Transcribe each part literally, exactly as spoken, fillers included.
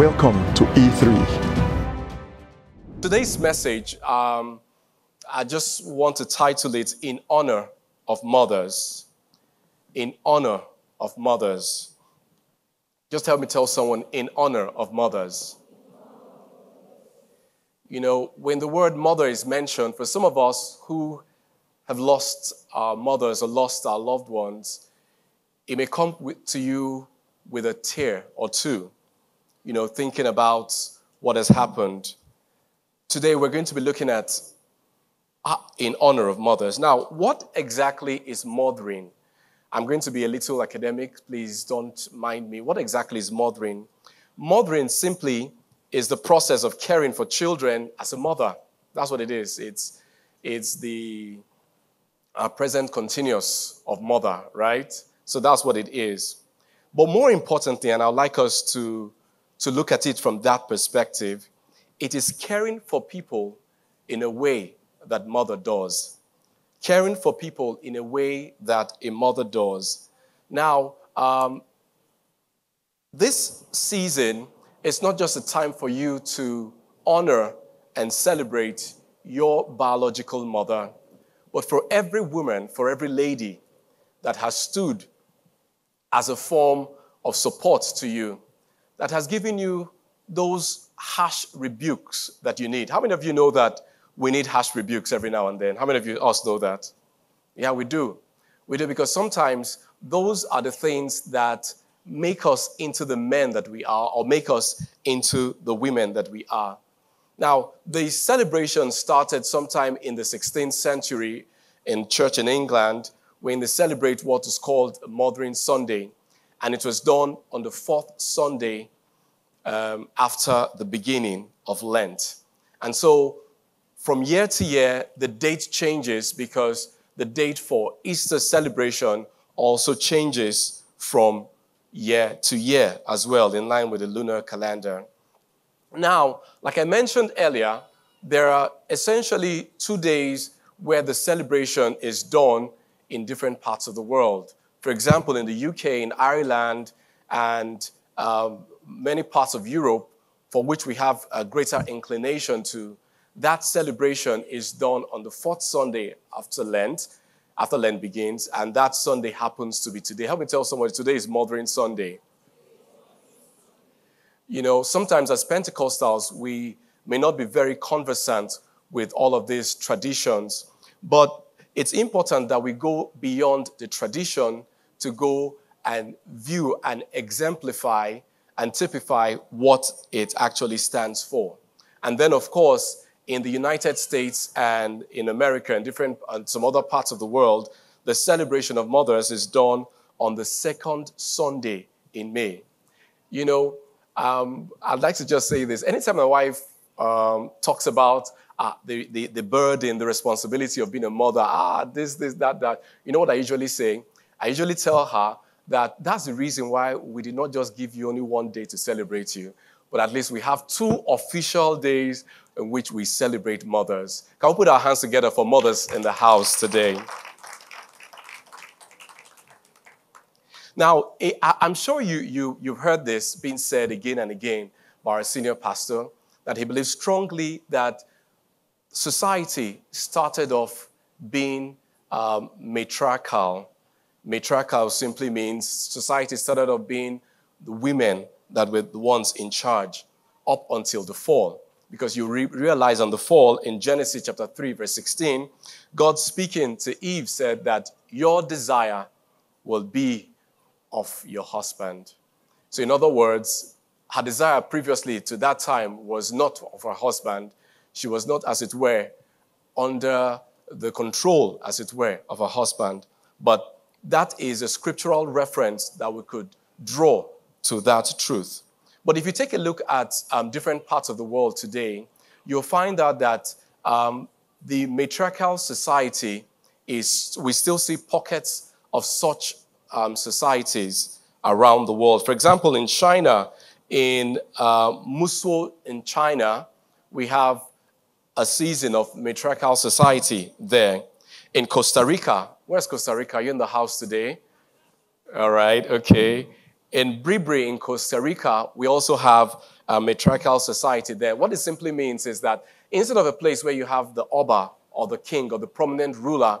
Welcome to E three. Today's message, um, I just want to title it In Honor of Mothers. In honor of mothers. Just help me tell someone, in honor of mothers. You know, when the word mother is mentioned, for some of us who have lost our mothers or lost our loved ones, it may come with, to you with a tear or two. You know, thinking about what has happened. Today, we're going to be looking at uh, in honor of mothers. Now, what exactly is mothering? I'm going to be a little academic. Please don't mind me. What exactly is mothering? Mothering simply is the process of caring for children as a mother. That's what it is. It's, it's the uh, present continuous of mother, right? So that's what it is. But more importantly, and I'd like us to to look at it from that perspective, it is caring for people in a way that mother does. Caring for people in a way that a mother does. Now, um, this season, it's not just a time for you to honor and celebrate your biological mother, but for every woman, for every lady that has stood as a form of support to you, that has given you those harsh rebukes that you need. How many of you know that we need harsh rebukes every now and then? How many of you us know that? Yeah, we do. We do, because sometimes those are the things that make us into the men that we are, or make us into the women that we are. Now, the celebration started sometime in the sixteenth century in church in England, when they celebrate what is called Mothering Sunday. And it was done on the fourth Sunday um, after the beginning of Lent. And so from year to year, the date changes, because the date for Easter celebration also changes from year to year as well, in line with the lunar calendar. Now, like I mentioned earlier, there are essentially two days where the celebration is done in different parts of the world. For example, in the U K, in Ireland, and um, many parts of Europe, for which we have a greater inclination to, that celebration is done on the fourth Sunday after Lent, after Lent begins, and that Sunday happens to be today. Help me tell somebody, today is Mothering Sunday. You know, sometimes as Pentecostals, we may not be very conversant with all of these traditions, but it's important that we go beyond the tradition to go and view and exemplify and typify what it actually stands for. And then, of course, in the United States and in America and different and some other parts of the world, the celebration of mothers is done on the second Sunday in May. You know, um, I'd like to just say this. Anytime my wife um, talks about Uh, the, the, the burden, the responsibility of being a mother, ah, this, this, that, that. You know what I usually say? I usually tell her that that's the reason why we did not just give you only one day to celebrate you, but at least we have two official days in which we celebrate mothers. Can we put our hands together for mothers in the house today? Now, I'm sure you, you, you've heard this being said again and again by our senior pastor, that he believes strongly that society started off being um, matriarchal. Matriarchal simply means society started off being the women that were the ones in charge up until the fall. Because you re realize on the fall, in Genesis chapter three, verse sixteen, God speaking to Eve said that your desire will be of your husband. So in other words, her desire previously to that time was not of her husband. She was not, as it were, under the control, as it were, of her husband. But that is a scriptural reference that we could draw to that truth. But if you take a look at um, different parts of the world today, you'll find out that um, the matriarchal society is, we still see pockets of such um, societies around the world. For example, in China, in uh, Musuo in China, we have a season of matriarchal society there. In Costa Rica, where's Costa Rica? Are you in the house today? All right, okay. In Bribri in Costa Rica, we also have a matriarchal society there. What it simply means is that instead of a place where you have the Oba or the king or the prominent ruler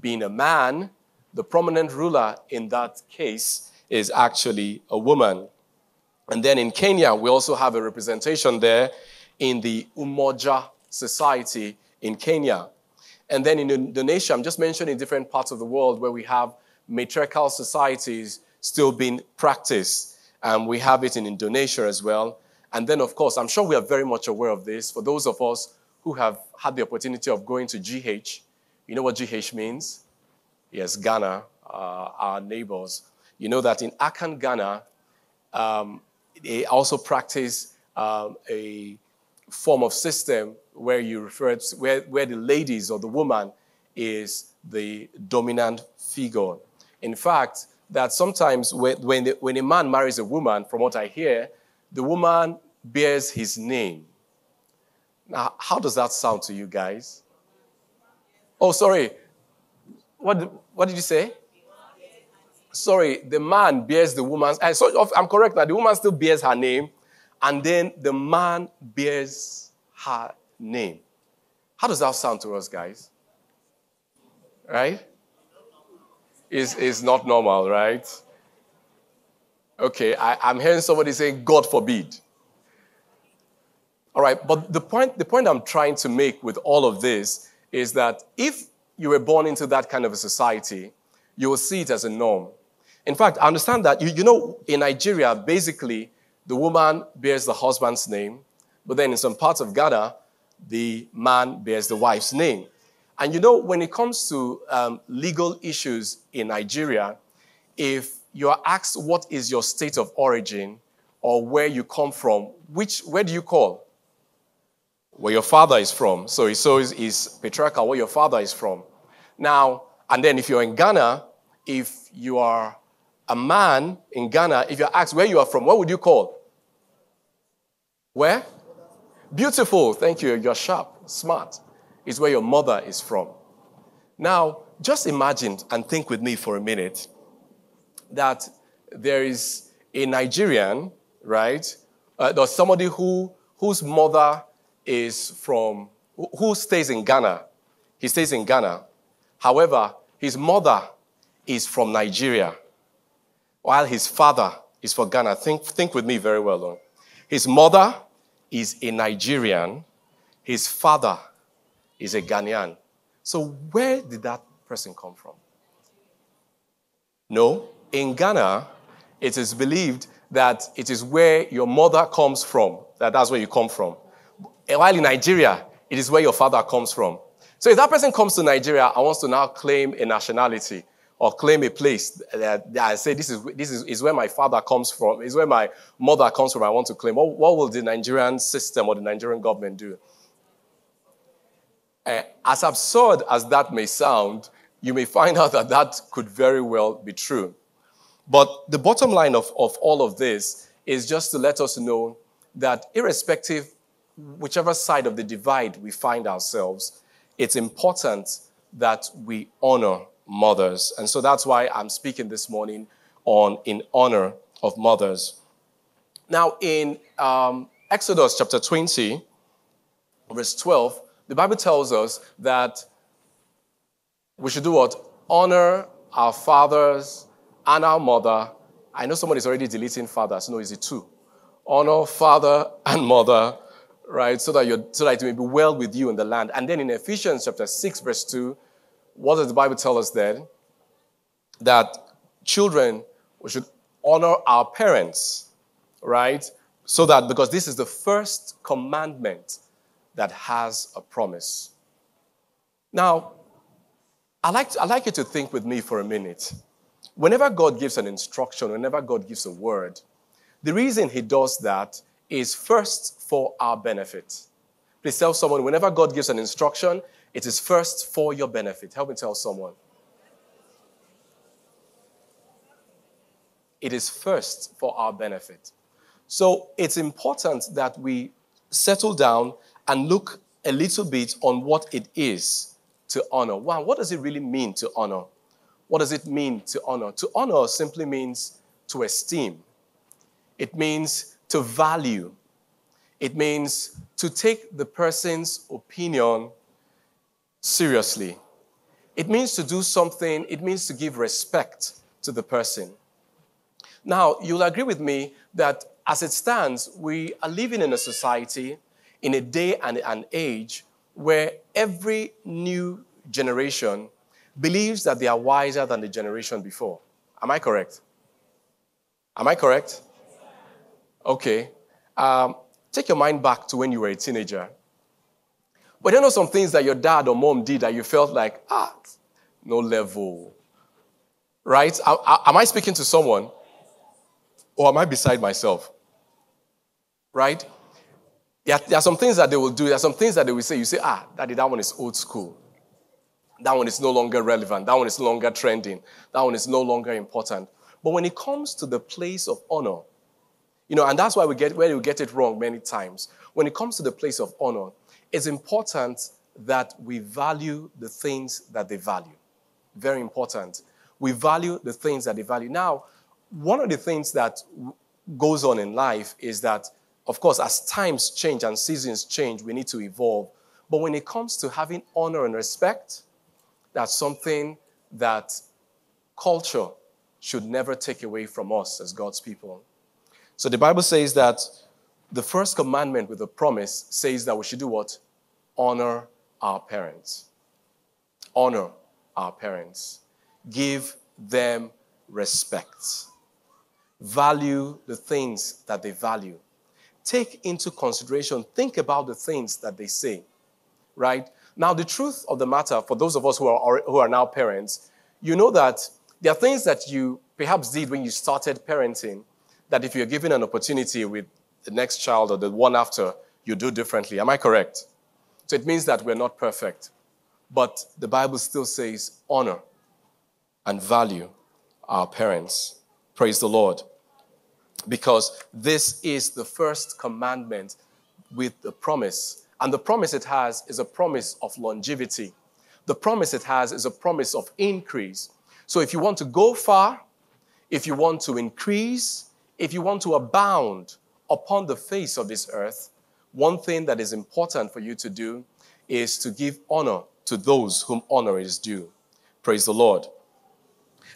being a man, the prominent ruler in that case is actually a woman. And then in Kenya, we also have a representation there in the Umoja society in Kenya. And then in Indonesia, I'm just mentioning different parts of the world where we have matriarchal societies still being practiced. And we have it in Indonesia as well. And then, of course, I'm sure we are very much aware of this. For those of us who have had the opportunity of going to G H, you know what G H means? Yes, Ghana, uh, our neighbors. You know that in Akan, Ghana, um, they also practice um, a form of system where you refer to, where, where the ladies or the woman is the dominant figure. In fact, that sometimes when, when, the, when a man marries a woman, from what I hear, the woman bears his name. Now, how does that sound to you guys? Oh, sorry. What, what did you say? Sorry, the man bears the woman's... I, so, I'm correct now. The woman still bears her name, and then the man bears her name. How does that sound to us, guys? Right? It's, it's not normal, right? Okay, I, I'm hearing somebody saying, God forbid. All right, but the point, the point I'm trying to make with all of this is that if you were born into that kind of a society, you will see it as a norm. In fact, I understand that, you, you know, in Nigeria, basically, the woman bears the husband's name, but then in some parts of Ghana, the man bears the wife's name. And you know, when it comes to um, legal issues in Nigeria, if you are asked what is your state of origin or where you come from, which, where do you call? Where your father is from. So it's always patriarchal, where your father is from. Now, and then if you're in Ghana, if you are a man in Ghana, if you're asked where you are from, what would you call? Where? Beautiful. Thank you. You're sharp, smart. It's where your mother is from. Now, just imagine and think with me for a minute that there is a Nigerian, right? Uh, there's somebody who, whose mother is from, who stays in Ghana. He stays in Ghana. However, his mother is from Nigeria, while his father is from Ghana. Think, think with me very well, Lord. His mother is a Nigerian. His father is a Ghanaian. So where did that person come from? No. In Ghana, it is believed that it is where your mother comes from, that that's where you come from. While in Nigeria, it is where your father comes from. So if that person comes to Nigeria and wants to now claim a nationality or claim a place, that, that I say, this, is, this is, is where my father comes from, is where my mother comes from, I want to claim. What, what will the Nigerian system or the Nigerian government do? Uh, as absurd as that may sound, you may find out that that could very well be true. But the bottom line of, of all of this is just to let us know that irrespective whichever side of the divide we find ourselves, it's important that we honor mothers. And so that's why I'm speaking this morning on in honor of mothers. Now in um, Exodus chapter twenty, verse twelve, the Bible tells us that we should do what? Honor our fathers and our mother. I know somebody's already deleting fathers. No, is it two? Honor father and mother. Right, so that, you're, so that it may be well with you in the land. And then in Ephesians chapter six, verse two, what does the Bible tell us then? That children, we should honor our parents, right? So that, because this is the first commandment that has a promise. Now, I'd like, to, I'd like you to think with me for a minute. Whenever God gives an instruction, whenever God gives a word, the reason he does that is first for our benefit. Please tell someone, whenever God gives an instruction, it is first for your benefit. Help me tell someone. It is first for our benefit. So it's important that we settle down and look a little bit on what it is to honor. Wow, what does it really mean to honor? What does it mean to honor? To honor simply means to esteem. It means to value. It means to take the person's opinion seriously. It means to do something. It means to give respect to the person. Now, you'll agree with me that as it stands, we are living in a society, in a day and an age, where every new generation believes that they are wiser than the generation before. Am I correct? Am I correct? Okay. Um, take your mind back to when you were a teenager. But you know some things that your dad or mom did that you felt like, ah, no level. Right? Am I speaking to someone? Or am I beside myself? Right? There are, there are some things that they will do. There are some things that they will say. You say, ah, daddy, that one is old school. That one is no longer relevant. That one is no longer trending. That one is no longer important. But when it comes to the place of honor, you know, and that's why we get where you get it wrong many times. When it comes to the place of honor, it's important that we value the things that they value. Very important. We value the things that they value. Now, one of the things that goes on in life is that, of course, as times change and seasons change, we need to evolve. But when it comes to having honor and respect, that's something that culture should never take away from us as God's people. So the Bible says that the first commandment with a promise says that we should do what? Honor our parents. Honor our parents. Give them respect. Value the things that they value. Take into consideration, think about the things that they say, right? Now, the truth of the matter, for those of us who are, who are now parents, you know that there are things that you perhaps did when you started parenting that if you're given an opportunity with the next child or the one after, you do differently. Am I correct? So it means that we're not perfect. But the Bible still says honor and value our parents. Praise the Lord. Because this is the first commandment with the promise. And the promise it has is a promise of longevity. The promise it has is a promise of increase. So if you want to go far, if you want to increase, if you want to abound upon the face of this earth, one thing that is important for you to do is to give honor to those whom honor is due. Praise the Lord.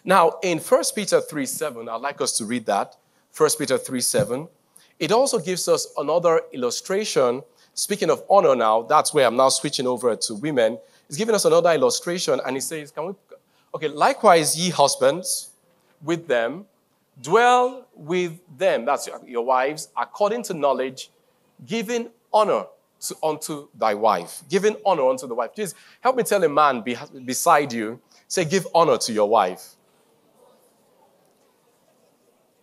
Now, in First Peter three seven, I'd like us to read that. First Peter three seven. It also gives us another illustration. Speaking of honor now, that's where I'm now switching over to women. It's giving us another illustration, and it says, can we, okay, likewise ye husbands with them, dwell with them, that's your, your wives, according to knowledge, giving honor to, unto thy wife. Giving honor unto the wife. Please help me tell a man be, beside you, say, give honor to your wife.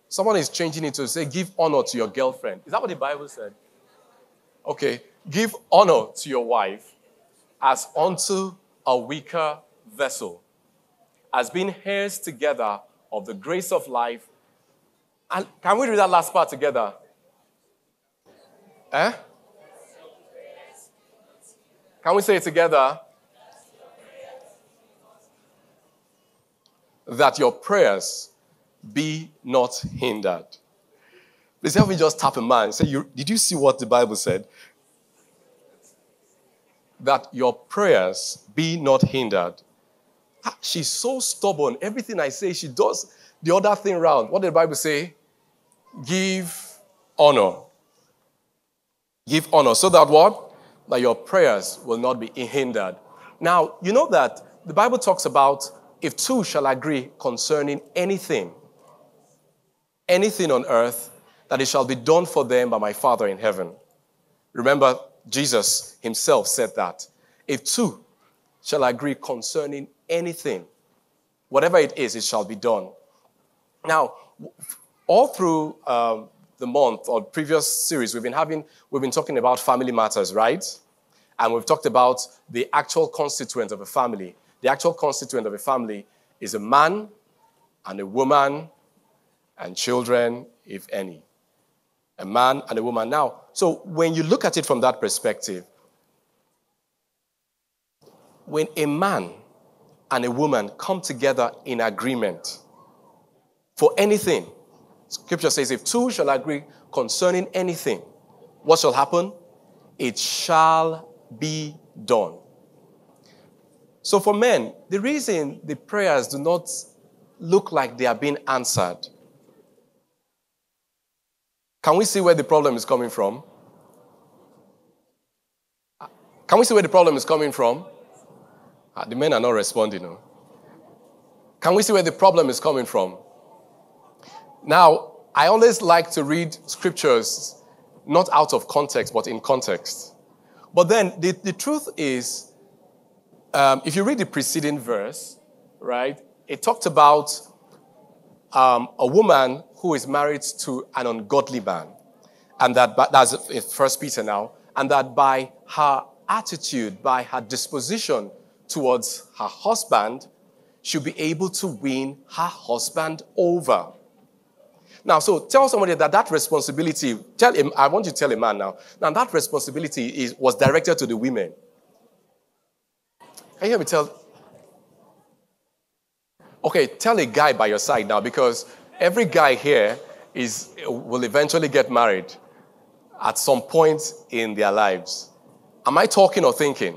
Someone is changing it to say, give honor to your girlfriend. Is that what the Bible said? Okay, give honor to your wife as unto a weaker vessel, as being heirs together of the grace of life. And can we read that last part together? Eh? Can we say it together? That your prayers be not hindered. Please help me just tap a man. Say, you, did you see what the Bible said? That your prayers be not hindered. She's so stubborn. Everything I say, she does the other thing round. What did the Bible say? Give honor. Give honor. So that what? That your prayers will not be hindered. Now, you know that the Bible talks about if two shall agree concerning anything, anything on earth, that it shall be done for them by my Father in heaven. Remember, Jesus himself said that. If two shall agree concerning anything, whatever it is, it shall be done. Now, all through uh, the month or previous series, we've been having, we've been talking about family matters, right? And we've talked about the actual constituent of a family. The actual constituent of a family is a man and a woman and children, if any. A man and a woman. Now, so when you look at it from that perspective, when a man and a woman come together in agreement for anything, Scripture says, if two shall agree concerning anything, what shall happen? It shall be done. So for men, the reason the prayers do not look like they are being answered, can we see where the problem is coming from? Can we see where the problem is coming from? Ah, the men are not responding. No. Can we see where the problem is coming from? Now, I always like to read scriptures not out of context, but in context. But then the, the truth is, um, if you read the preceding verse, right, it talked about um, a woman who is married to an ungodly man. And that, that's First Peter now, and that by her attitude, by her disposition towards her husband, she'll be able to win her husband over. Now, so tell somebody that that responsibility, tell him, I want you to tell a man now, now that responsibility is, was directed to the women. Can you hear me tell? Okay, tell a guy by your side now, because every guy here is, will eventually get married at some point in their lives. Am I talking or thinking?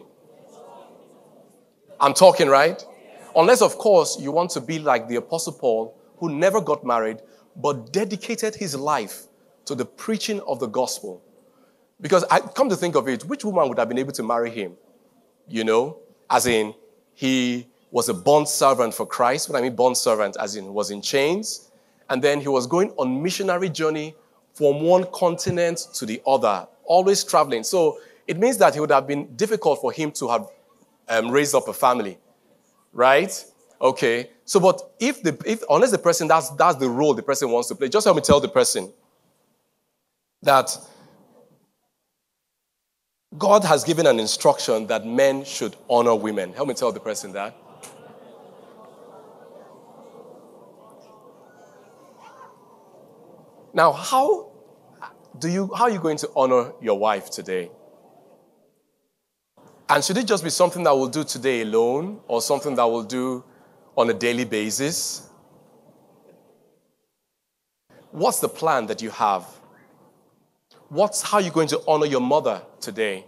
I'm talking, right? Unless, of course, you want to be like the Apostle Paul, who never got married, but dedicated his life to the preaching of the gospel. Because I come to think of it, which woman would have been able to marry him? You know, as in, he was a bond servant for Christ. What I mean bond servant, as in, he was in chains. And then he was going on missionary journey from one continent to the other, always traveling. So it means that it would have been difficult for him to have um, raised up a family, right? Okay, so but if the if unless the person that's that's the role the person wants to play, just help me tell the person that God has given an instruction that men should honor women. Help me tell the person that. Now, how do you how are you going to honor your wife today? And should it just be something that we'll do today alone, or something that we'll do on a daily basis? What's the plan that you have? What's how are you going to honor your mother today?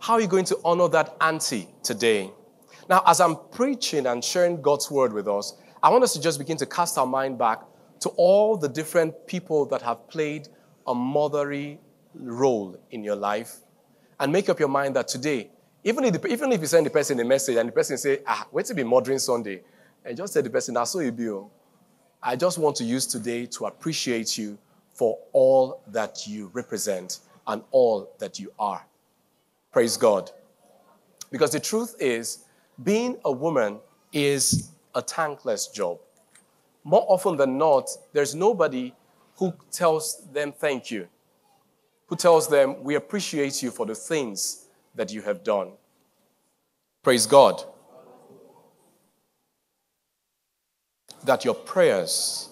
How are you going to honor that auntie today? Now, as I'm preaching and sharing God's word with us, I want us to just begin to cast our mind back to all the different people that have played a motherly role in your life, and make up your mind that today, even if, the, even if you send the person a message and the person say, ah, wait till be Mothering Sunday, and just tell the person, that's so you be. I just want to use today to appreciate you for all that you represent and all that you are. Praise God. Because the truth is, being a woman is a thankless job. More often than not, there's nobody who tells them thank you, who tells them, we appreciate you for the things that you have done. Praise God. That your prayers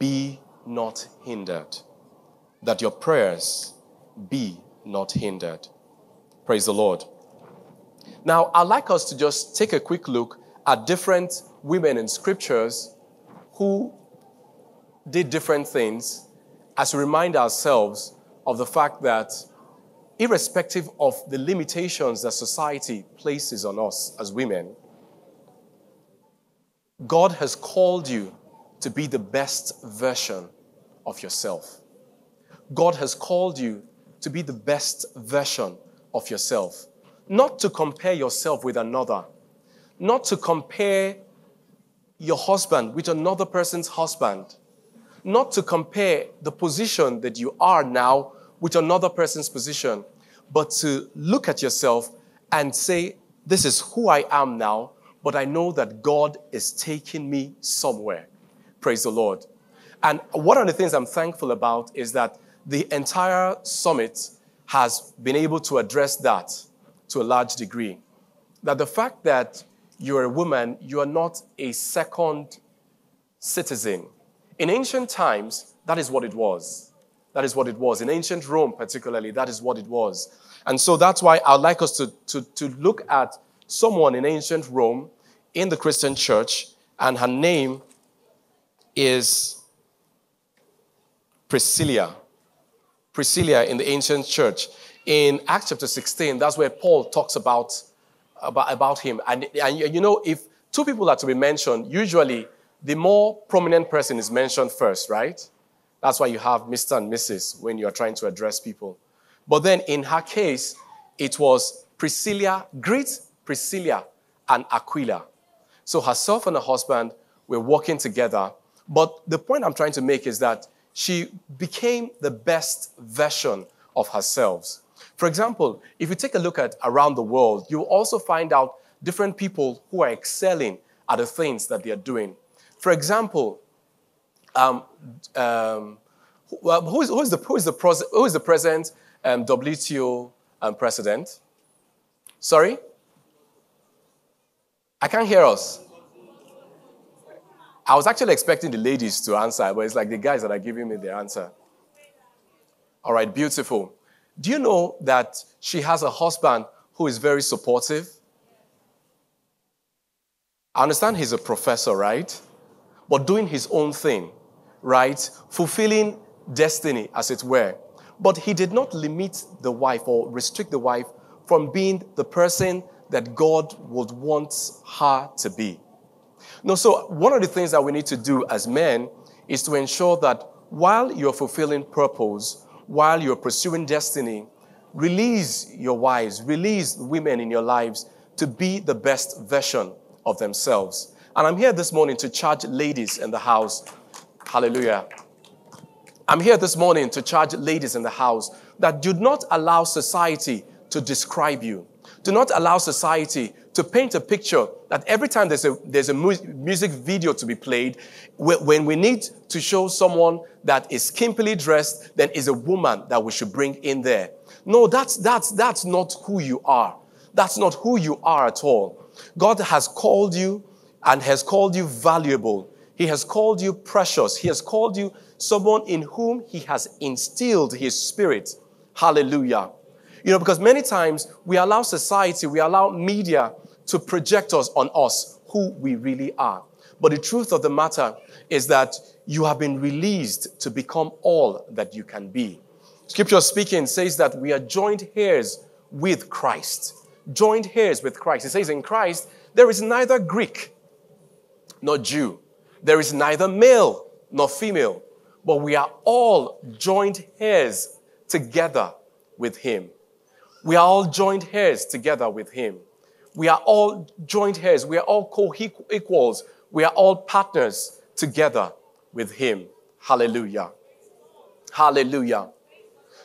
be not hindered. That your prayers be not hindered. Praise the Lord. Now, I'd like us to just take a quick look at different women in scriptures who did different things, as we remind ourselves of the fact that irrespective of the limitations that society places on us as women, God has called you to be the best version of yourself. God has called you to be the best version of yourself. Not to compare yourself with another. Not to compare your husband with another person's husband. Not to compare the position that you are now with another person's position, but to look at yourself and say, this is who I am now, but I know that God is taking me somewhere. Praise the Lord. And one of the things I'm thankful about is that the entire summit has been able to address that to a large degree. That the fact that you're a woman, you are not a second citizen. In ancient times, that is what it was. That is what it was. In ancient Rome, particularly, that is what it was. And so that's why I'd like us to, to, to look at someone in ancient Rome in the Christian church, and her name is Priscilla. Priscilla in the ancient church. In Acts chapter sixteen, that's where Paul talks about, about, about him. And, and you know, if two people are to be mentioned, usually the more prominent person is mentioned first, right? That's why you have Mister and Missus when you're trying to address people. But then in her case, it was Priscilla, greet Priscilla and Aquila. So herself and her husband were working together. But the point I'm trying to make is that she became the best version of herself. For example, if you take a look at around the world, you will also find out different people who are excelling at the things that they are doing. For example, um, um, who, who, is, who, is the, who, is the, who is the present um, W T O um, president? Sorry? I can't hear us. I was actually expecting the ladies to answer, but it's like the guys that are giving me their answer. All right, beautiful. Do you know that she has a husband who is very supportive? I understand he's a professor, right? But doing his own thing, right? Fulfilling destiny, as it were. But he did not limit the wife or restrict the wife from being the person that God would want her to be. No, so one of the things that we need to do as men is to ensure that while you're fulfilling purpose, while you're pursuing destiny, release your wives, release women in your lives to be the best version of themselves. And I'm here this morning to charge ladies in the house. Hallelujah. I'm here this morning to charge ladies in the house that do not allow society to describe you. Do not allow society to paint a picture that every time there's a, there's a mu music video to be played, when we need to show someone that is skimpily dressed, then is a woman that we should bring in there. No, that's, that's, that's not who you are. That's not who you are at all. God has called you and has called you valuable. He has called you precious. He has called you someone in whom he has instilled his spirit. Hallelujah. You know, because many times we allow society, we allow media to project us on us, who we really are. But the truth of the matter is that you have been released to become all that you can be. Scripture speaking says that we are joined heirs with Christ. Joined heirs with Christ. It says in Christ, there is neither Greek nor Jew. There is neither male nor female. But we are all joined heirs together with him. We are all joined heirs together with him. We are all joined heirs. We are all co-equals. We are all partners together with him. Hallelujah. Hallelujah.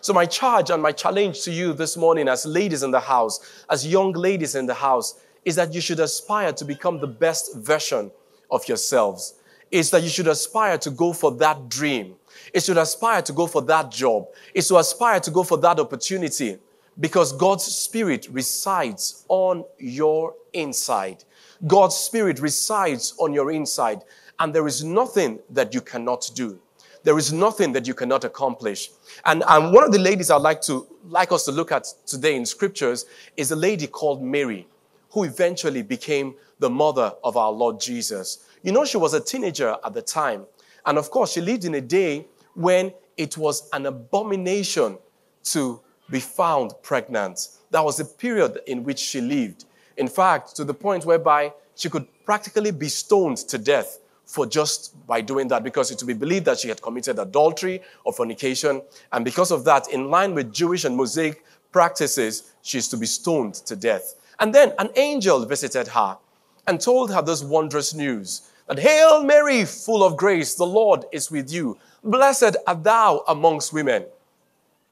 So my charge and my challenge to you this morning as ladies in the house, as young ladies in the house, is that you should aspire to become the best version of yourselves. It's that you should aspire to go for that dream. It should aspire to go for that job. It should aspire to go for that opportunity. Because God's Spirit resides on your inside. God's Spirit resides on your inside. And there is nothing that you cannot do. There is nothing that you cannot accomplish. And, and one of the ladies I'd like, to, like us to look at today in scriptures is a lady called Mary, who eventually became the mother of our Lord Jesus. You know, she was a teenager at the time. And of course, she lived in a day when it was an abomination to be found pregnant. That was the period in which she lived. In fact, to the point whereby she could practically be stoned to death for just by doing that, because it would be believed that she had committed adultery or fornication. And because of that, in line with Jewish and Mosaic practices, she is to be stoned to death. And then an angel visited her and told her this wondrous news, that Hail Mary, full of grace, the Lord is with you. Blessed art thou amongst women,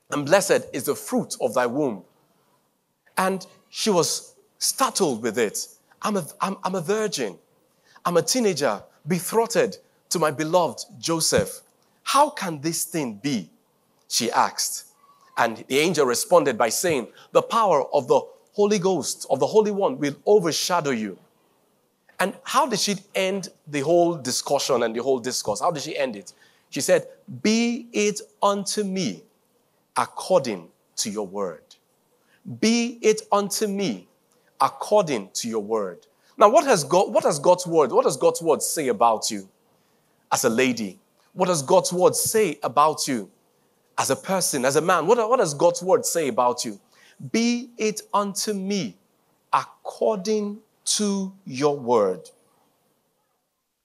and blessed is the fruit of thy womb. And she was startled with it. I'm a, I'm, I'm a virgin. I'm a teenager, betrothed to my beloved Joseph. How can this thing be? She asked. And the angel responded by saying, the power of the Holy Ghost, of the Holy One, will overshadow you. And how did she end the whole discussion and the whole discourse? How did she end it? She said, be it unto me according to your word. Be it unto me according to your word. Now, what has God, what has God's word, what does God's word say about you as a lady? What does God's word say about you as a person, as a man? What, what does God's word say about you? Be it unto me according to your word.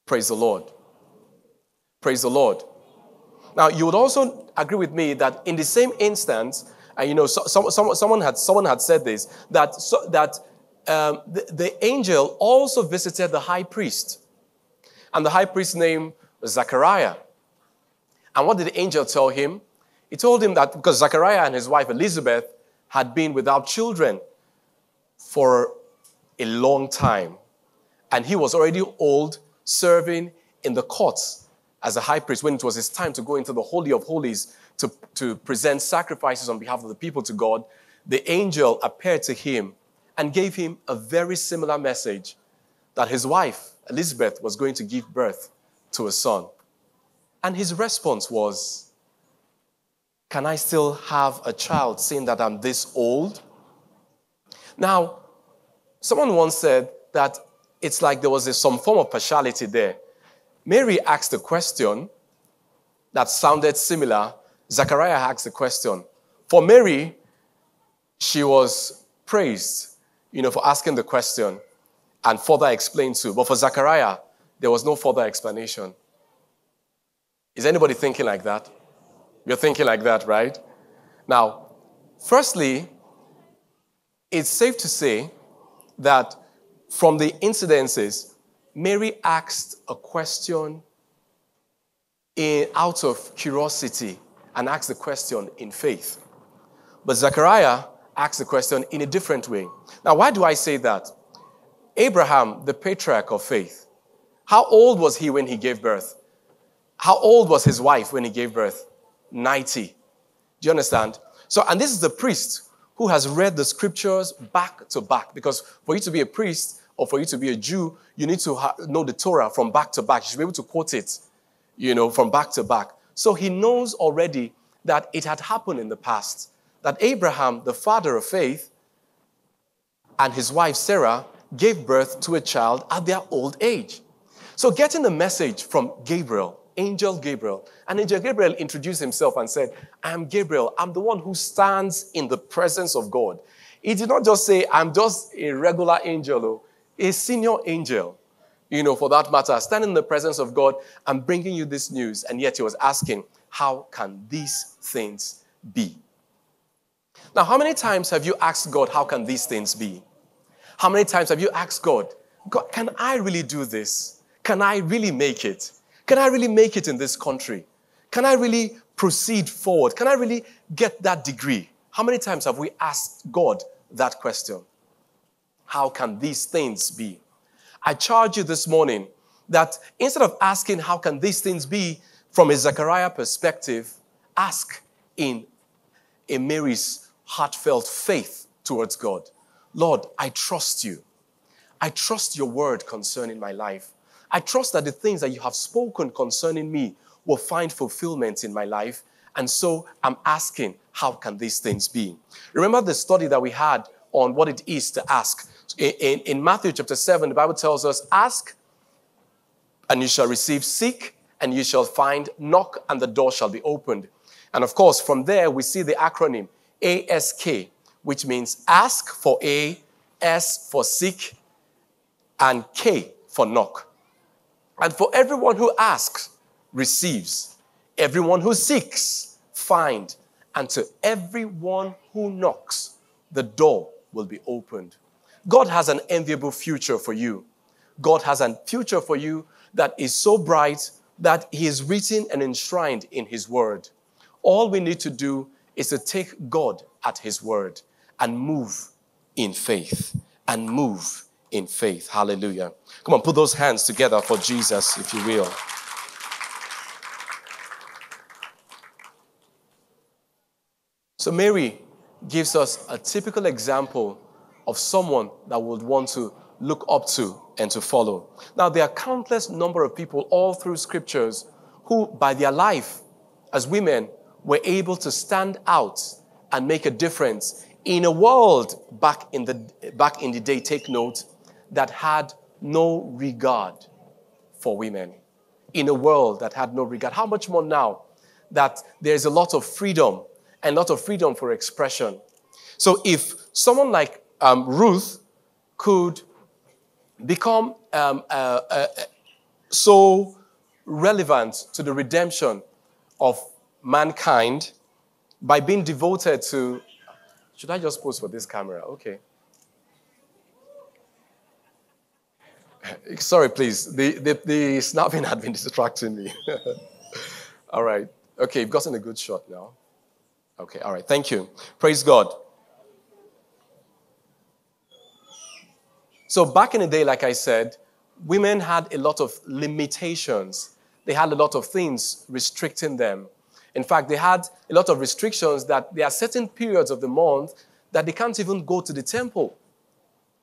Praise the Lord. Praise the Lord. Now, you would also agree with me that in the same instance, and you know, so, so, so, someone had someone had said this, that, so, that um, the, the angel also visited the high priest. And the high priest's name was Zechariah. And what did the angel tell him? He told him that because Zechariah and his wife Elizabeth had been without children for a long time, and he was already old, serving in the courts as a high priest when it was his time to go into the Holy of Holies to, to present sacrifices on behalf of the people to God. The angel appeared to him and gave him a very similar message, that his wife, Elizabeth, was going to give birth to a son. And his response was, can I still have a child seeing that I'm this old? Now, someone once said that it's like there was a, some form of partiality there. Mary asked a question that sounded similar. Zechariah asked the question. For Mary, she was praised, you know, for asking the question and further explained to. But for Zechariah, there was no further explanation. Is anybody thinking like that? You're thinking like that, right? Now, firstly, it's safe to say that from the incidences, Mary asked a question in, out of curiosity and asked the question in faith. But Zechariah asked the question in a different way. Now, why do I say that? Abraham, the patriarch of faith, how old was he when he gave birth? How old was his wife when he gave birth? ninety. Do you understand? So, and this is the priest who has read the scriptures back to back, because for you to be a priest, or for you to be a Jew, you need to know the Torah from back to back. You should be able to quote it, you know, from back to back. So he knows already that it had happened in the past, that Abraham, the father of faith, and his wife Sarah gave birth to a child at their old age. So getting the message from Gabriel, Angel Gabriel, and Angel Gabriel introduced himself and said, I am Gabriel, I'm the one who stands in the presence of God. He did not just say, I'm just a regular angel, a senior angel, you know, for that matter, standing in the presence of God and bringing you this news. And yet he was asking, how can these things be? Now, how many times have you asked God, how can these things be? How many times have you asked God, God, can I really do this? Can I really make it? Can I really make it in this country? Can I really proceed forward? Can I really get that degree? How many times have we asked God that question? How can these things be? I charge you this morning that instead of asking how can these things be from a Zechariah perspective, ask in, in Mary's heartfelt faith towards God. Lord, I trust you. I trust your word concerning my life. I trust that the things that you have spoken concerning me will find fulfillment in my life. And so I'm asking, how can these things be? Remember the study that we had on what it is to ask. In, in, in Matthew chapter seven, the Bible tells us, ask and you shall receive, seek and you shall find, knock and the door shall be opened. And of course, from there, we see the acronym A S K, which means ask for A, S for seek, and K for knock. And for everyone who asks, receives. Everyone who seeks, finds. And to everyone who knocks, the door will be opened. God has an enviable future for you. God has a future for you that is so bright that he is written and enshrined in his word. All we need to do is to take God at his word and move in faith, and move in faith. Hallelujah. Come on, put those hands together for Jesus, if you will. So Mary gives us a typical example of someone that would want to look up to and to follow. Now, there are countless number of people all through scriptures who, by their life as women, were able to stand out and make a difference in a world back in the, back in the day, take note, that had no regard for women. in a world that had no regard. How much more now that there's a lot of freedom and a lot of freedom for expression. So if someone like um, Ruth could become um, uh, uh, so relevant to the redemption of mankind by being devoted to... Should I just pose for this camera? Okay. Sorry, please. The, the, the snapping had been distracting me. All right. Okay, you've gotten a good shot now. Okay, all right. Thank you. Praise God. So back in the day, like I said, women had a lot of limitations. They had a lot of things restricting them. In fact, they had a lot of restrictions that there are certain periods of the month that they can't even go to the temple.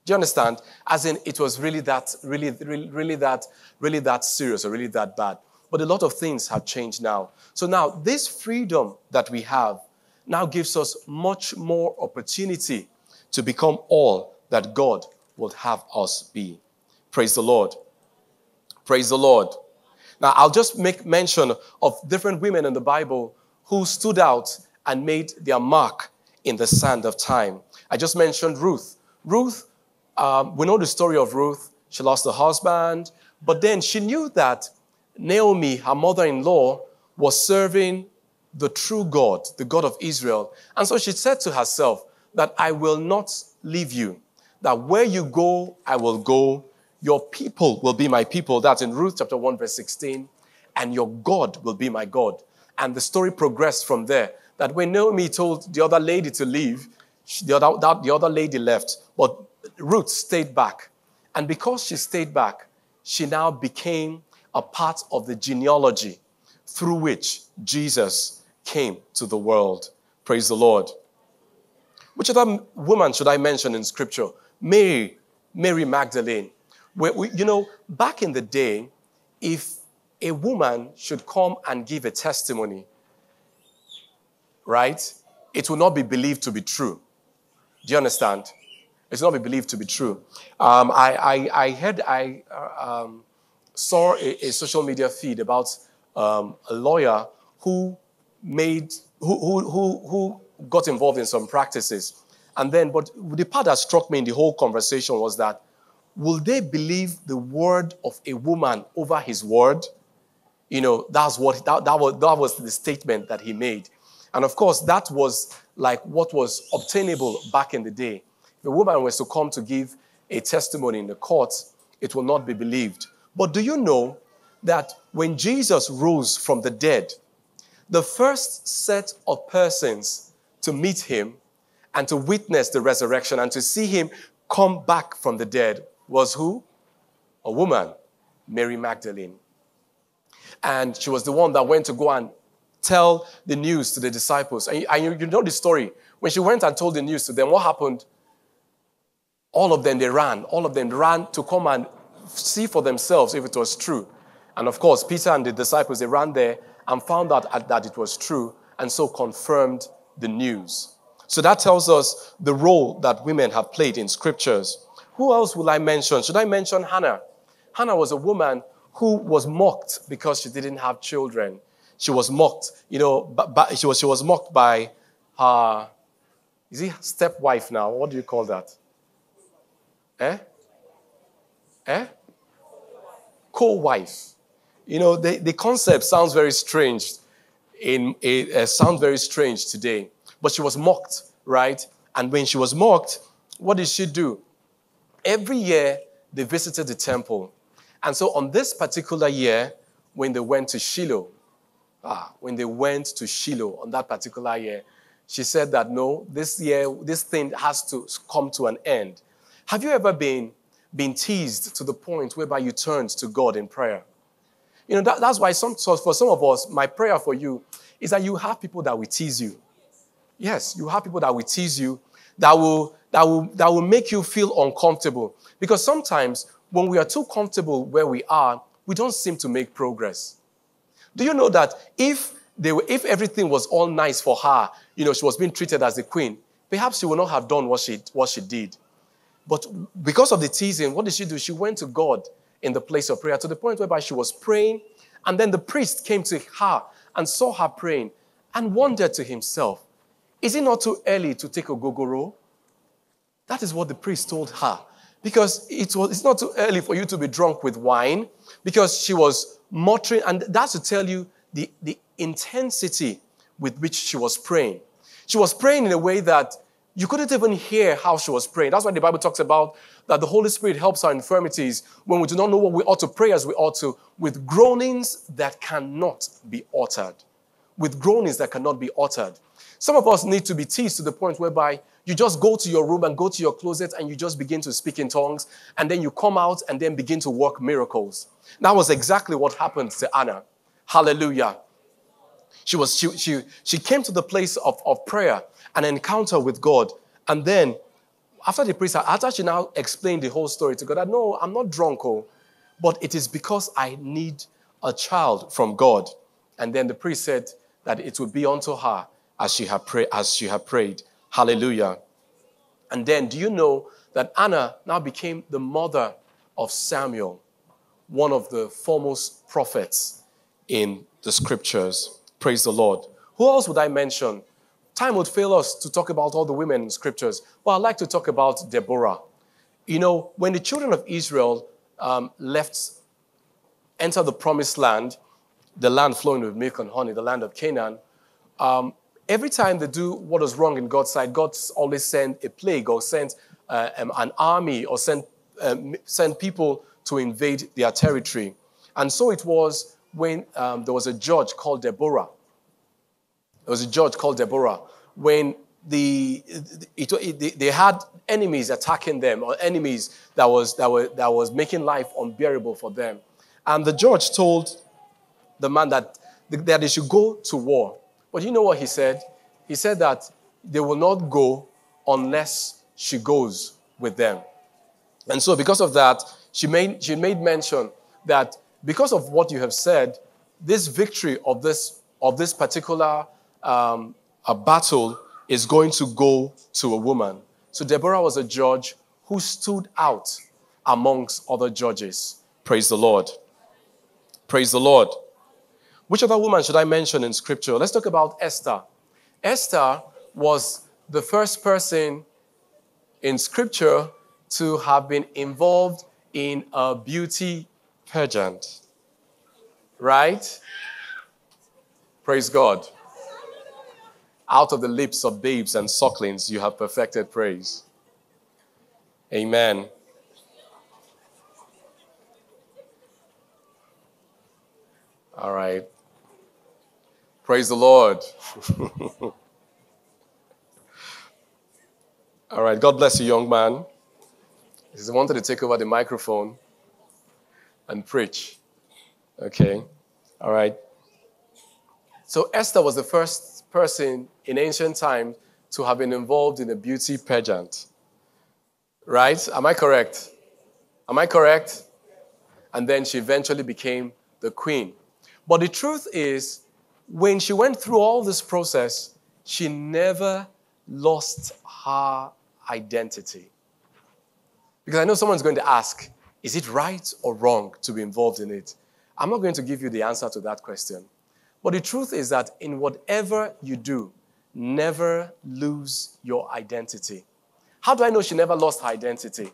Do you understand? As in, it was really that, really, really, really that, really that serious or really that bad. But a lot of things have changed now. So now this freedom that we have now gives us much more opportunity to become all that God would have us be. Praise the Lord. Praise the Lord. Now, I'll just make mention of different women in the Bible who stood out and made their mark in the sand of time. I just mentioned Ruth. Ruth, um, we know the story of Ruth. She lost her husband, but then she knew that Naomi, her mother-in-law, was serving the true God, the God of Israel. And so she said to herself that, I will not leave you, that where you go, I will go. Your people will be my people. That's in Ruth chapter one, verse sixteen. And your God will be my God. And the story progressed from there, that when Naomi told the other lady to leave, the other, that, the other lady left, but Ruth stayed back. And because she stayed back, she now became a part of the genealogy through which Jesus came to the world. Praise the Lord. Which other woman should I mention in Scripture? Mary, Mary Magdalene. Where we, you know, back in the day, if a woman should come and give a testimony, right, it will not be believed to be true. Do you understand? It's not be believed to be true. Um, I, I, I heard, I uh, um, saw a, a social media feed about um, a lawyer who made, who, who, who, who got involved in some practices. And then, but the part that struck me in the whole conversation was that, will they believe the word of a woman over his word? You know, that's what, that, that, was, that was the statement that he made. And of course, that was like what was obtainable back in the day. If a woman was to come to give a testimony in the court, it will not be believed. But do you know that when Jesus rose from the dead, the first set of persons to meet him and to witness the resurrection and to see him come back from the dead was who? A woman, Mary Magdalene. And she was the one that went to go and tell the news to the disciples. And, and you, you know the story. When she went and told the news to them, what happened? All of them, they ran. All of them ran to come and see for themselves if it was true. And of course, Peter and the disciples, they ran there and found out that it was true and so confirmed the news. So that tells us the role that women have played in Scriptures. Who else will I mention? Should I mention Hannah? Hannah was a woman who was mocked because she didn't have children. She was mocked, you know, but, but she, was, she was mocked by her, is it stepwife now? What do you call that? Eh? Eh? Co-wife. You know, the, the concept sounds very strange. In, it uh, sounds very strange today. But she was mocked, right? And when she was mocked, what did she do? Every year, they visited the temple. And so on this particular year, when they went to Shiloh, ah, when they went to Shiloh on that particular year, she said that, no, this year, this thing has to come to an end. Have you ever been, been teased to the point whereby you turned to God in prayer? You know, that, that's why some, so for some of us, my prayer for you is that you have people that will tease you. Yes, you have people that will tease you, that will, that will, that will make you feel uncomfortable. Because sometimes when we are too comfortable where we are, we don't seem to make progress. Do you know that if, they were, if everything was all nice for her, you know, she was being treated as the queen, perhaps she would not have done what she, what she did. But because of the teasing, what did she do? She went to God in the place of prayer to the point whereby she was praying And then the priest came to her and saw her praying and wondered to himself, is it not too early to take ogogoro? That is what the priest told her, because it was, it's not too early for you to be drunk with wine, because she was muttering. And that's to tell you the, the intensity with which she was praying. She was praying in a way that you couldn't even hear how she was praying. That's why the Bible talks about that the Holy Spirit helps our infirmities when we do not know what we ought to pray as we ought to, with groanings that cannot be uttered. With groanings that cannot be uttered. Some of us need to be teased to the point whereby you just go to your room and go to your closet and you just begin to speak in tongues, and then you come out and then begin to work miracles. That was exactly what happened to Anna. Hallelujah. She was she she she came to the place of, of prayer, an encounter with God. And then after the priest, after she now explained the whole story to God, I know I'm not drunk, oh, but it is because I need a child from God. And then the priest said that it would be unto her as she had prayed, as she had prayed. Hallelujah. And then do you know that Anna now became the mother of Samuel, one of the foremost prophets in the scriptures? Praise the Lord. Who else would I mention? Time would fail us to talk about all the women in scriptures, but I'd like to talk about Deborah. You know, when the children of Israel um, left, entered the promised land, the land flowing with milk and honey, the land of Canaan, um, every time they do what is wrong in God's sight, God always sent a plague or sent uh, um, an army or sent, um, sent people to invade their territory. And so it was when um, there was a judge called Deborah. There was a judge called Deborah when the, it, it, it, they had enemies attacking them, or enemies that was, that, were, that was making life unbearable for them. And the judge told the man that, that they should go to war. But you know what he said? He said that they will not go unless she goes with them. And so because of that, she made, she made mention that because of what you have said, this victory of this, of this particular um, a battle is going to go to a woman. So Deborah was a judge who stood out amongst other judges. Praise the Lord. Praise the Lord. Which other woman should I mention in scripture? Let's talk about Esther. Esther was the first person in scripture to have been involved in a beauty pageant, right? Praise God. Out of the lips of babes and sucklings, you have perfected praise. Amen. All right. Praise the Lord. All right. God bless you, young man. He wanted to take over the microphone and preach. Okay. All right. So Esther was the first person in ancient times to have been involved in a beauty pageant. Right? Am I correct? Am I correct? And then she eventually became the queen. But the truth is, when she went through all this process, she never lost her identity. Because I know someone's going to ask, is it right or wrong to be involved in it? I'm not going to give you the answer to that question. But the truth is that in whatever you do, never lose your identity. How do I know she never lost her identity?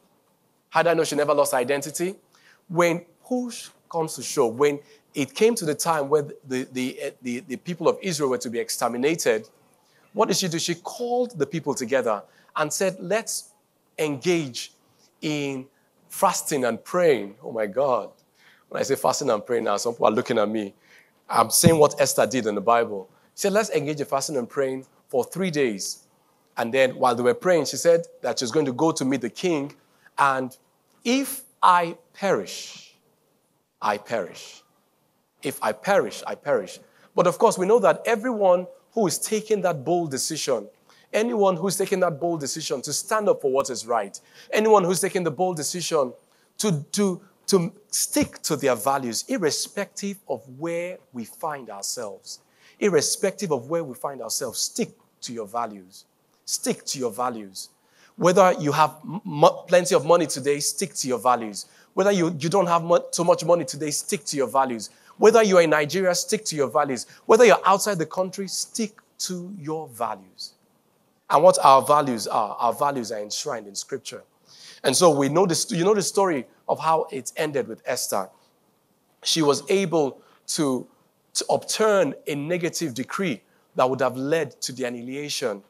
How do I know she never lost her identity? When push comes to shove, when it came to the time where the, the, the, the people of Israel were to be exterminated, what did she do? She called the people together and said, let's engage in fasting and praying. Oh my God. When I say fasting and praying now, some people are looking at me. I'm saying what Esther did in the Bible. She said, let's engage in fasting and praying for three days. And then while they were praying, she said that she's going to go to meet the king. And if I perish, I perish. If I perish, I perish. But of course, we know that everyone who is taking that bold decision, anyone who's taking that bold decision to stand up for what is right, anyone who's taking the bold decision to, to, to stick to their values, irrespective of where we find ourselves, irrespective of where we find ourselves, stick to your values. Stick to your values. Whether you have m plenty of money today, stick to your values. Whether you, you don't have mu too much money today, stick to your values. Whether you're in Nigeria, stick to your values. Whether you're outside the country, stick to your values. And what our values are, our values are enshrined in Scripture. And so we know this, you know the story of how it ended with Esther. She was able to, to upturn a negative decree that would have led to the annihilation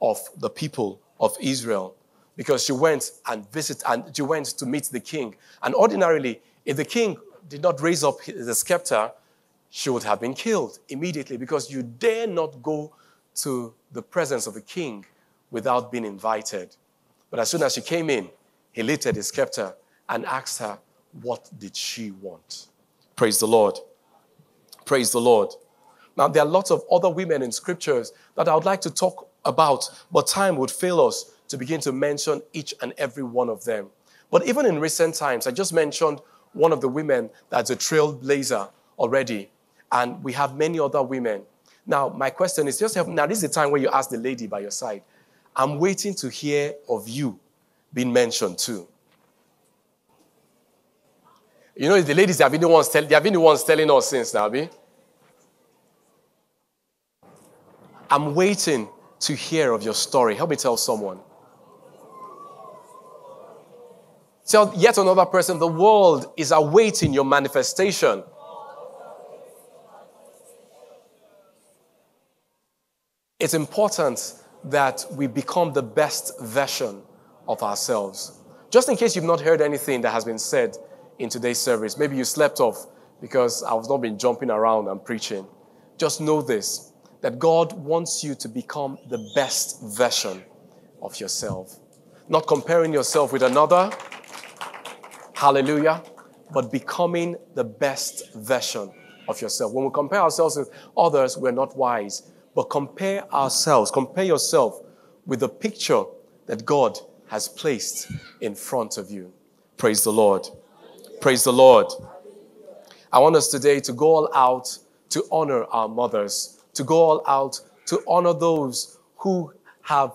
of the people of Israel, because she went and visit and she went to meet the king. And ordinarily, if the king did not raise up the scepter, she would have been killed immediately, because you dare not go to the presence of the king without being invited. But as soon as she came in, he lifted his scepter and asked her, what did she want? Praise the Lord. Praise the Lord. Now, there are lots of other women in scriptures that I would like to talk about, but time would fail us to begin to mention each and every one of them. But even in recent times, I just mentioned one of the women that's a trailblazer already, and we have many other women. Now, my question is, just have, now this is the time where you ask the lady by your side, I'm waiting to hear of you being mentioned too. You know, the ladies have been the ones, tell, they have been the ones telling us since now, be? I'm waiting to hear of your story. Help me tell someone. Tell yet another person, the world is awaiting your manifestation. It's important that we become the best version of ourselves. Just in case you've not heard anything that has been said in today's service, maybe you slept off because I've not been jumping around and preaching. Just know this, that God wants you to become the best version of yourself. Not comparing yourself with another, hallelujah, but becoming the best version of yourself. When we compare ourselves with others, we're not wise. But compare ourselves, compare yourself with the picture that God has placed in front of you. Praise the Lord. Praise the Lord. I want us today to go all out to honor our mothers, to go all out to honor those who have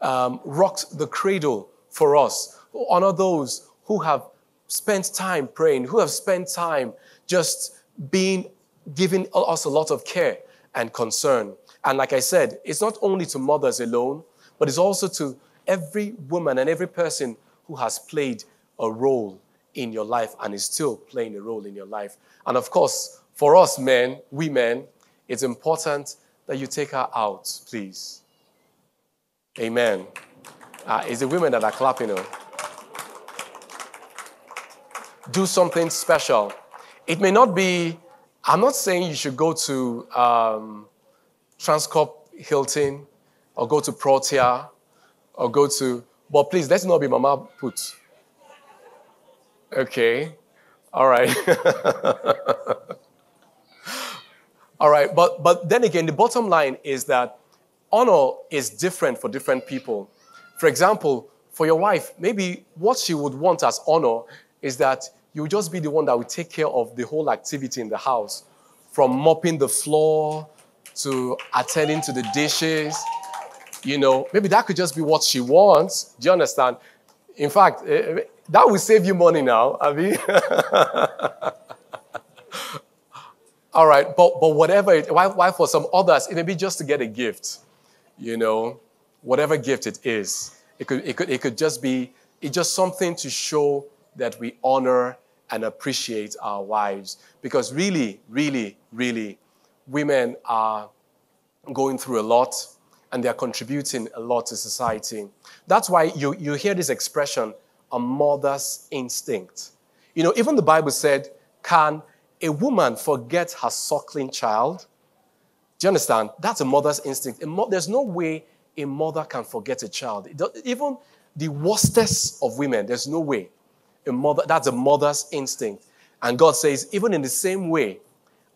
um, rocked the cradle for us, honor those who have spent time praying, who have spent time just being, giving us a lot of care and concern. And like I said, it's not only to mothers alone, but it's also to every woman and every person who has played a role in your life and is still playing a role in your life. And of course, for us men, we men, it's important that you take her out, please. Amen. Uh, it's the women that are clapping her. Do something special. It may not be, I'm not saying you should go to Um, Transcorp Hilton, or go to Protea, or go to, but please, let's not be Mama Put. Okay, all right. All right, but, but then again, the bottom line is that honor is different for different people. For example, for your wife, maybe what she would want as honor is that you just be the one that will take care of the whole activity in the house, from mopping the floor, to attending to the dishes, you know, maybe that could just be what she wants. Do you understand? In fact, that will save you money now, Abby. All right, but, but whatever, it, why, why for some others, it may be just to get a gift, you know, whatever gift it is. It could, it could, it could just be, it's just something to show that we honor and appreciate our wives. Because really, really, really, women are going through a lot, and they are contributing a lot to society. That's why you, you hear this expression, a mother's instinct. You know, even the Bible said, can a woman forget her suckling child? Do you understand? That's a mother's instinct. A mo- there's no way a mother can forget a child. Even the worstest of women, there's no way. A mother, that's a mother's instinct. And God says, even in the same way,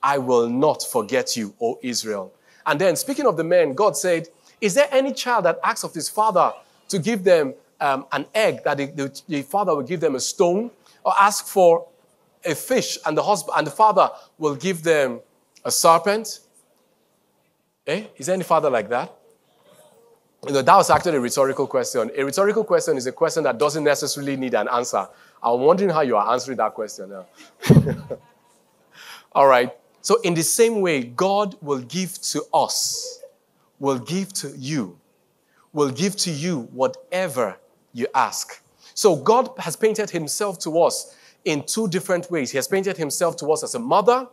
I will not forget you, O Israel. And then, speaking of the men, God said, is there any child that asks of his father to give them um, an egg, that the, the, the father will give them a stone, or ask for a fish, and the husband and the father will give them a serpent? Eh? Is there any father like that? You know, that was actually a rhetorical question. A rhetorical question is a question that doesn't necessarily need an answer. I'm wondering how you are answering that question now. All right. So in the same way, God will give to us, will give to you, will give to you whatever you ask. So God has painted himself to us in two different ways. He has painted himself to us as a mother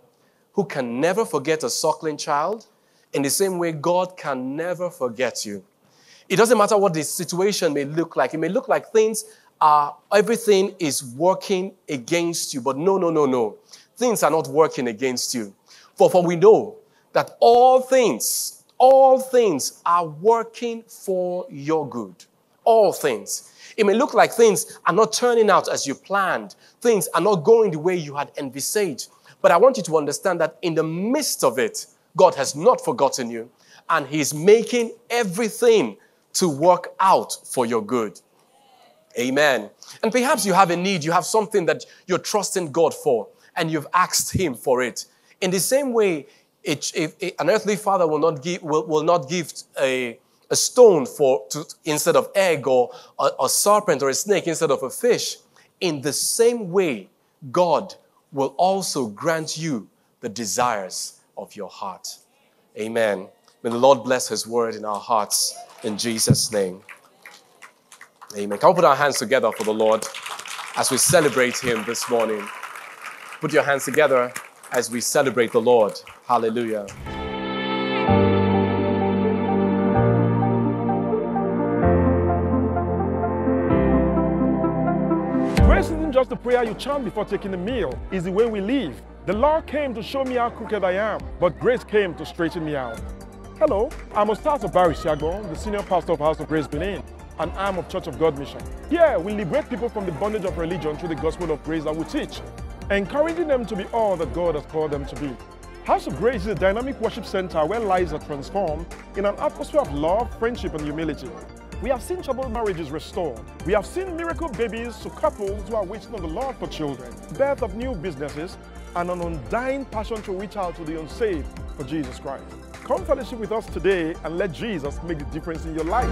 who can never forget a suckling child. In the same way, God can never forget you. It doesn't matter what the situation may look like. It may look like things are, everything is working against you. But no, no, no, no. Things are not working against you. For, for we know that all things, all things are working for your good. All things. It may look like things are not turning out as you planned. Things are not going the way you had envisaged. But I want you to understand that in the midst of it, God has not forgotten you. And he's making everything to work out for your good. Amen. And perhaps you have a need. You have something that you're trusting God for, and you've asked him for it. In the same way, it, it, it, an earthly father will not give, will, will not give a, a stone for to, instead of egg, or a, a serpent or a snake instead of a fish. In the same way, God will also grant you the desires of your heart. Amen. May the Lord bless his word in our hearts in Jesus' name. Amen. Can we put our hands together for the Lord as we celebrate him this morning? Put your hands together as we celebrate the Lord. Hallelujah. Grace isn't just the prayer you chant before taking a meal. It's the way we live. The law came to show me how crooked I am, but grace came to straighten me out. Hello, I'm Ostazo Barishago, the senior pastor of House of Grace Benin, an arm of Church of God Mission. Here, we liberate people from the bondage of religion through the gospel of grace that we teach, encouraging them to be all that God has called them to be. House of Grace is a dynamic worship center where lives are transformed in an atmosphere of love, friendship, and humility. We have seen troubled marriages restored. We have seen miracle babies to couples who are waiting on the Lord for children, birth of new businesses, and an undying passion to reach out to the unsaved for Jesus Christ. Come fellowship with us today and let Jesus make the difference in your life.